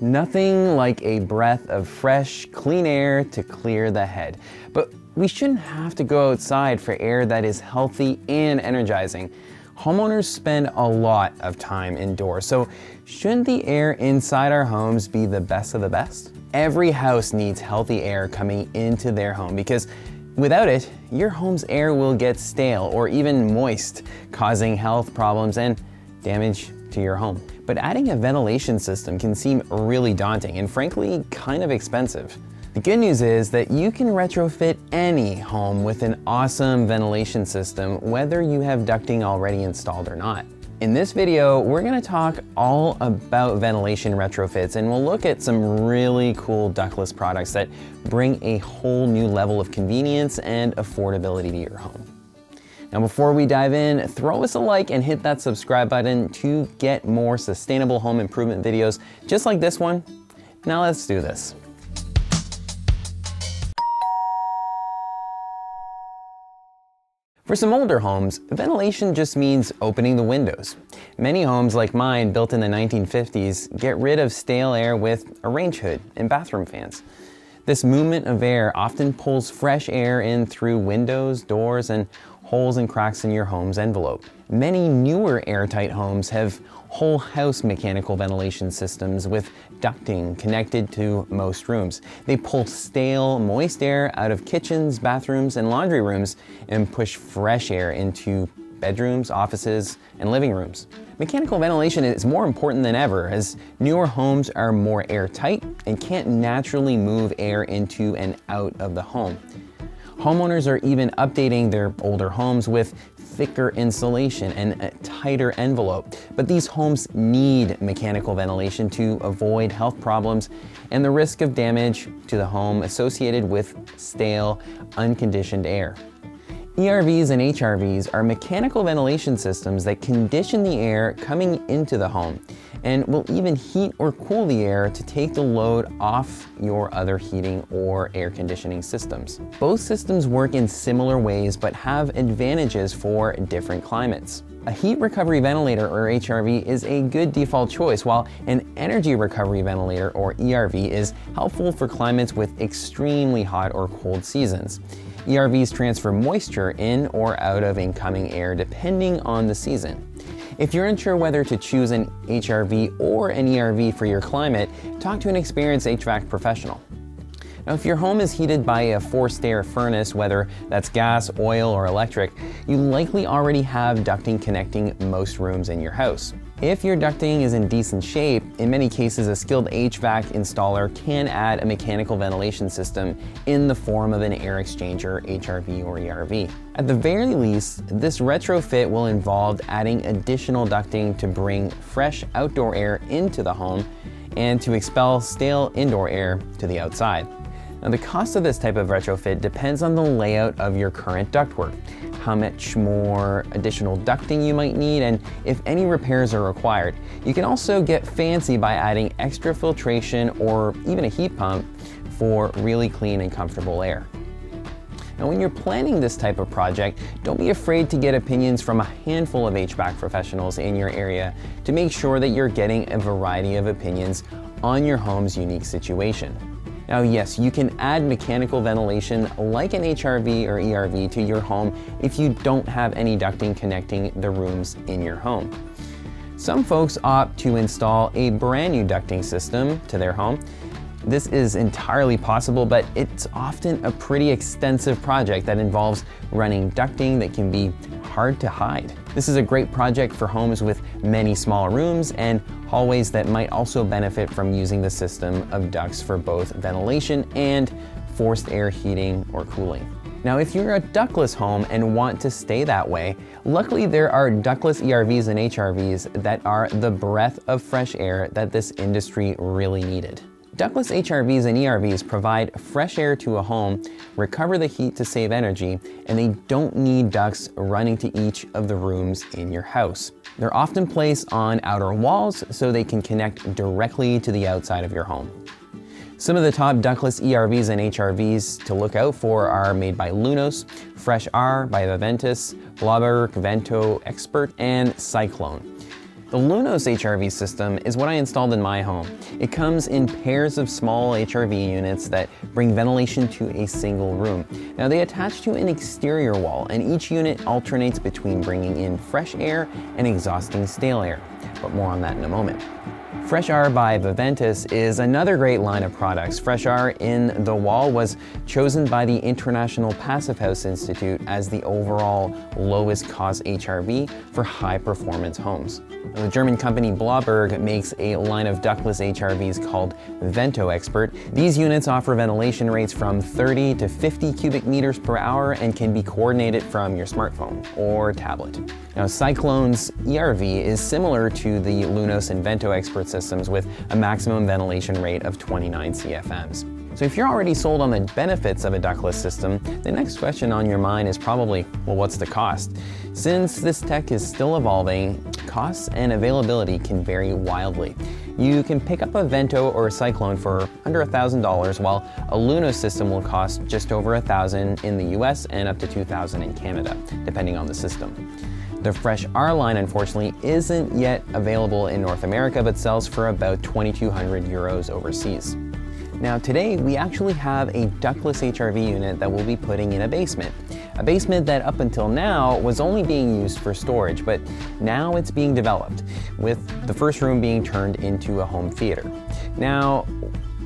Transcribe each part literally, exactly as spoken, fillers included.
Nothing like a breath of fresh, clean air to clear the head. But we shouldn't have to go outside for air that is healthy and energizing. Homeowners spend a lot of time indoors, so shouldn't the air inside our homes be the best of the best? Every house needs healthy air coming into their home because without it, your home's air will get stale or even moist, causing health problems and damage to your home. But adding a ventilation system can seem really daunting and frankly, kind of expensive. The good news is that you can retrofit any home with an awesome ventilation system, whether you have ducting already installed or not. In this video, we're gonna talk all about ventilation retrofits, and we'll look at some really cool ductless products that bring a whole new level of convenience and affordability to your home. Now, before we dive in, throw us a like and hit that subscribe button to get more sustainable home improvement videos just like this one. Now let's do this. For some older homes, ventilation just means opening the windows. Many homes like mine, built in the nineteen fifties, get rid of stale air with a range hood and bathroom fans. This movement of air often pulls fresh air in through windows, doors, and holes and cracks in your home's envelope. Many newer airtight homes have whole house mechanical ventilation systems with ducting connected to most rooms. They pull stale, moist air out of kitchens, bathrooms, and laundry rooms and push fresh air into bedrooms, offices, and living rooms. Mechanical ventilation is more important than ever as newer homes are more airtight and can't naturally move air into and out of the home. Homeowners are even updating their older homes with thicker insulation and a tighter envelope, but these homes need mechanical ventilation to avoid health problems and the risk of damage to the home associated with stale, unconditioned air. E R Vs and H R Vs are mechanical ventilation systems that condition the air coming into the home and will even heat or cool the air to take the load off your other heating or air conditioning systems. Both systems work in similar ways but have advantages for different climates. A heat recovery ventilator, or H R V, is a good default choice, while an energy recovery ventilator, or E R V, is helpful for climates with extremely hot or cold seasons. E R Vs transfer moisture in or out of incoming air depending on the season. If you're unsure whether to choose an H R V or an E R V for your climate, talk to an experienced H V A C professional. Now, if your home is heated by a forced air furnace, whether that's gas, oil, or electric, you likely already have ducting connecting most rooms in your house. If your ducting is in decent shape, in many cases a skilled H V A C installer can add a mechanical ventilation system in the form of an air exchanger, H R V or E R V. At the very least, this retrofit will involve adding additional ducting to bring fresh outdoor air into the home and to expel stale indoor air to the outside. Now, the cost of this type of retrofit depends on the layout of your current ductwork, how much more additional ducting you might need, and if any repairs are required. You can also get fancy by adding extra filtration or even a heat pump for really clean and comfortable air. Now, when you're planning this type of project, don't be afraid to get opinions from a handful of H V A C professionals in your area to make sure that you're getting a variety of opinions on your home's unique situation. Now, yes, you can add mechanical ventilation like an H R V or E R V to your home if you don't have any ducting connecting the rooms in your home. Some folks opt to install a brand new ducting system to their home. This is entirely possible, but it's often a pretty extensive project that involves running ducting that can be hard to hide. This is a great project for homes with many small rooms and hallways that might also benefit from using the system of ducts for both ventilation and forced air heating or cooling. Now, if you're a ductless home and want to stay that way, luckily there are ductless E R Vs and H R Vs that are the breath of fresh air that this industry really needed. Ductless H R Vs and E R Vs provide fresh air to a home, recover the heat to save energy, and they don't need ducts running to each of the rooms in your house. They're often placed on outer walls so they can connect directly to the outside of your home. Some of the top ductless E R Vs and H R Vs to look out for are made by Lunos, Fresh R by Vaventis, Blauberg, Vento Expert, and Cyclone. The Lunos H R V system is what I installed in my home. It comes in pairs of small H R V units that bring ventilation to a single room. Now they attach to an exterior wall, and each unit alternates between bringing in fresh air and exhausting stale air, but more on that in a moment. Fresh R by Vaventis is another great line of products. Fresh R in the wall was chosen by the International Passive House Institute as the overall lowest cost H R V for high performance homes. The German company Blauberg makes a line of ductless H R Vs called Vento Expert. These units offer ventilation rates from thirty to fifty cubic meters per hour and can be coordinated from your smartphone or tablet. Now, Cyclone's E R V is similar to the Lunos and Vento Expert systems with a maximum ventilation rate of twenty-nine C F Ms. So if you're already sold on the benefits of a ductless system, the next question on your mind is probably, well, what's the cost? Since this tech is still evolving, costs and availability can vary wildly. You can pick up a Vento or a Cyclone for under one thousand dollars, while a Lunos system will cost just over one thousand dollars in the U S and up to two thousand dollars in Canada, depending on the system. The Fresh R line, unfortunately, isn't yet available in North America, but sells for about twenty-two hundred euros overseas. Now today, we actually have a ductless H R V unit that we'll be putting in a basement. A basement that up until now was only being used for storage, but now it's being developed, with the first room being turned into a home theater. Now,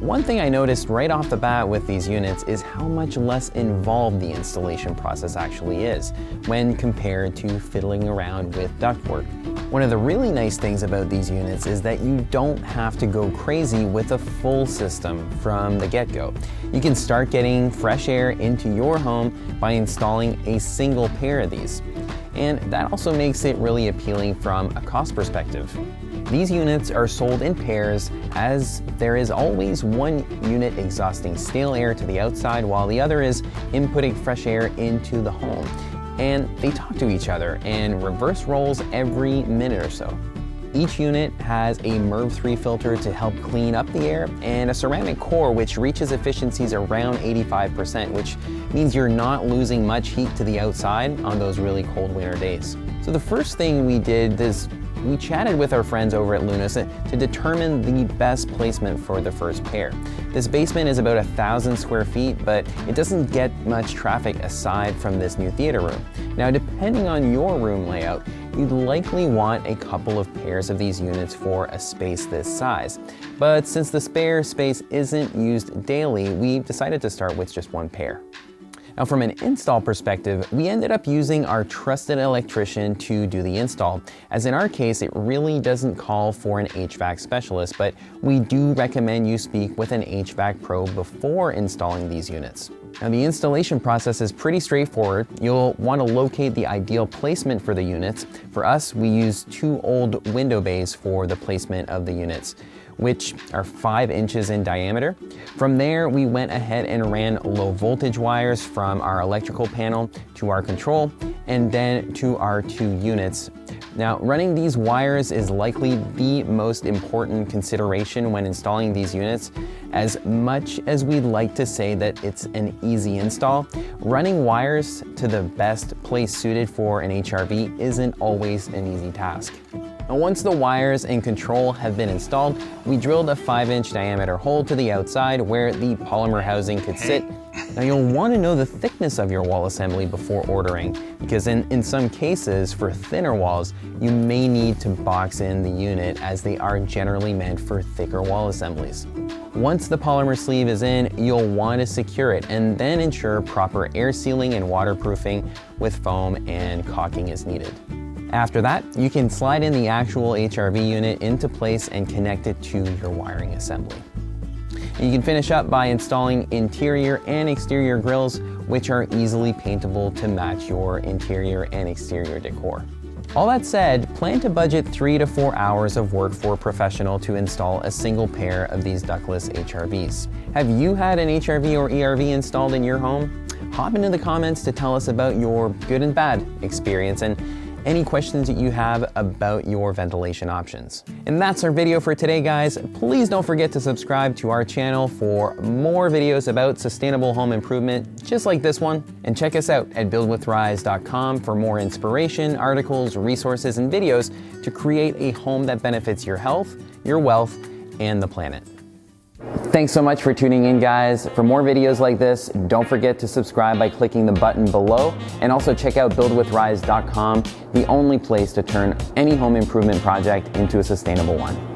one thing I noticed right off the bat with these units is how much less involved the installation process actually is when compared to fiddling around with ductwork. One of the really nice things about these units is that you don't have to go crazy with a full system from the get-go. You can start getting fresh air into your home by installing a single pair of these. And that also makes it really appealing from a cost perspective. These units are sold in pairs, as there is always one unit exhausting stale air to the outside while the other is inputting fresh air into the home. And they talk to each other and reverse rolls every minute or so. Each unit has a MERV three filter to help clean up the air and a ceramic core which reaches efficiencies around eighty-five percent, which means you're not losing much heat to the outside on those really cold winter days. So the first thing we did is we chatted with our friends over at Lunos to determine the best placement for the first pair. This basement is about a thousand square feet, but it doesn't get much traffic aside from this new theater room. Now, depending on your room layout, you'd likely want a couple of pairs of these units for a space this size. But since the spare space isn't used daily, we decided to start with just one pair. Now, from an install perspective, we ended up using our trusted electrician to do the install, as in our case, it really doesn't call for an H V A C specialist, but we do recommend you speak with an H V A C pro before installing these units. Now, the installation process is pretty straightforward. You'll want to locate the ideal placement for the units. For us, we use two old window bays for the placement of the units, which are five inches in diameter. From there, we went ahead and ran low voltage wires from our electrical panel to our control and then to our two units. Now, running these wires is likely the most important consideration when installing these units. As much as we'd like to say that it's an easy install, running wires to the best place suited for an H R V isn't always an easy task. Now, once the wires and control have been installed, we drilled a five inch diameter hole to the outside where the polymer housing could sit. Now, you'll want to know the thickness of your wall assembly before ordering, because in, in some cases, for thinner walls, you may need to box in the unit, as they are generally meant for thicker wall assemblies. Once the polymer sleeve is in, you'll want to secure it and then ensure proper air sealing and waterproofing with foam and caulking is needed. After that, you can slide in the actual H R V unit into place and connect it to your wiring assembly. And you can finish up by installing interior and exterior grills, which are easily paintable to match your interior and exterior decor. All that said, plan to budget three to four hours of work for a professional to install a single pair of these ductless H R Vs. Have you had an H R V or E R V installed in your home? Hop into the comments to tell us about your good and bad experience, and any questions that you have about your ventilation options. And that's our video for today, guys. Please don't forget to subscribe to our channel for more videos about sustainable home improvement, just like this one. And check us out at build with rise dot com for more inspiration, articles, resources, and videos to create a home that benefits your health, your wealth, and the planet. Thanks so much for tuning in, guys. For more videos like this, don't forget to subscribe by clicking the button below, and also check out build with rise dot com, the only place to turn any home improvement project into a sustainable one.